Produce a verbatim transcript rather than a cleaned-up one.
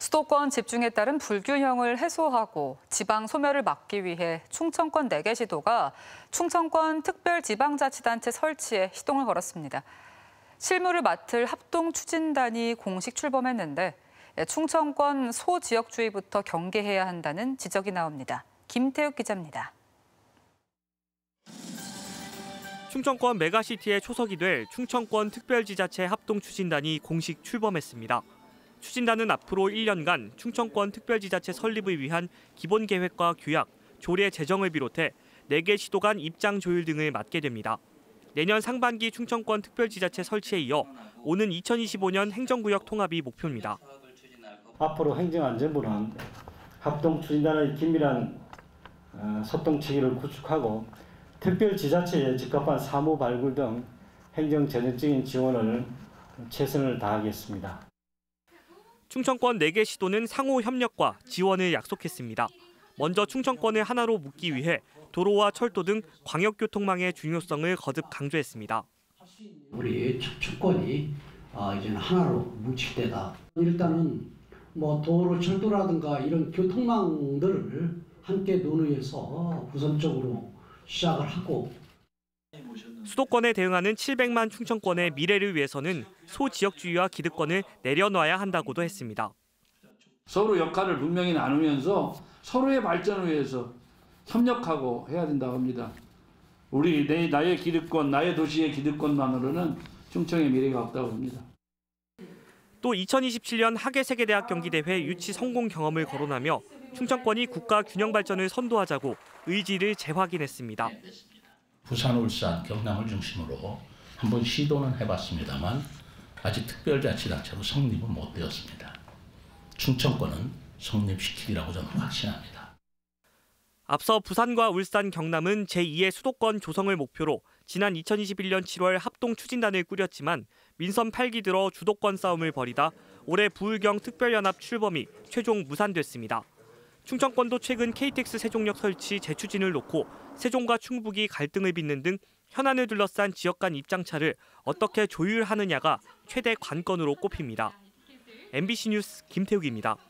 수도권 집중에 따른 불균형을 해소하고 지방 소멸을 막기 위해 충청권 네 개 시도가 충청권 특별지방자치단체 설치에 시동을 걸었습니다. 실무를 맡을 합동추진단이 공식 출범했는데 충청권 소지역주의부터 경계해야 한다는 지적이 나옵니다. 김태욱 기자입니다. 충청권 메가시티의 초석이 될 충청권 특별지자체 합동추진단이 공식 출범했습니다. 추진단은 앞으로 일 년간 충청권 특별지자체 설립을 위한 기본계획과 규약, 조례 제정을 비롯해 네 개 시도 간 입장 조율 등을 맡게 됩니다. 내년 상반기 충청권 특별지자체 설치에 이어 오는 이천이십오 년 행정구역 통합이 목표입니다. 앞으로 행정안전부는 합동추진단의 긴밀한 소통체계를 구축하고 특별지자체에 적합한 사무 발굴 등 행정 전역적인 지원을 최선을 다하겠습니다. 충청권 네 개 시도는 상호 협력과 지원을 약속했습니다. 먼저 충청권을 하나로 묶기 위해 도로와 철도 등 광역교통망의 중요성을 거듭 강조했습니다. 우리 충청권이 이제는 하나로 뭉칠 때다. 일단은 뭐 도로, 철도라든가 이런 교통망들을 함께 논의해서 우선적으로 시작을 하고. 수도권에 대응하는 칠백만 충청권의 미래를 위해서는 소지역주의와 기득권을 내려놔야 한다고도 했습니다. 서로 역할을 분명히 나누면서 서로의 발전을 위해서 협력하고 해야 된다고 합니다. 우리 내, 나의 기득권, 나의 도시의 기득권만으로는 충청의 미래가 없다고 봅니다. 또 이천이십칠 년 하계 세계대학 경기대회 유치 성공 경험을 거론하며 충청권이 국가 균형 발전을 선도하자고 의지를 재확인했습니다. 부산, 울산, 경남을 중심으로 한번 시도는 해봤습니다만 아직 특별자치단체로 성립은 못 되었습니다. 충청권은 성립시키리라고 저는 확신합니다. 앞서 부산과 울산, 경남은 제이의 수도권 조성을 목표로 지난 이천이십일 년 칠월 합동추진단을 꾸렸지만 민선 팔 기 들어 주도권 싸움을 벌이다 올해 부울경 특별연합 출범이 최종 무산됐습니다. 충청권도 최근 케이티엑스 세종역 설치 재추진을 놓고 세종과 충북이 갈등을 빚는 등 현안을 둘러싼 지역 간 입장차를 어떻게 조율하느냐가 최대 관건으로 꼽힙니다. 엠비씨 뉴스 김태욱입니다.